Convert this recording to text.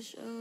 Sure.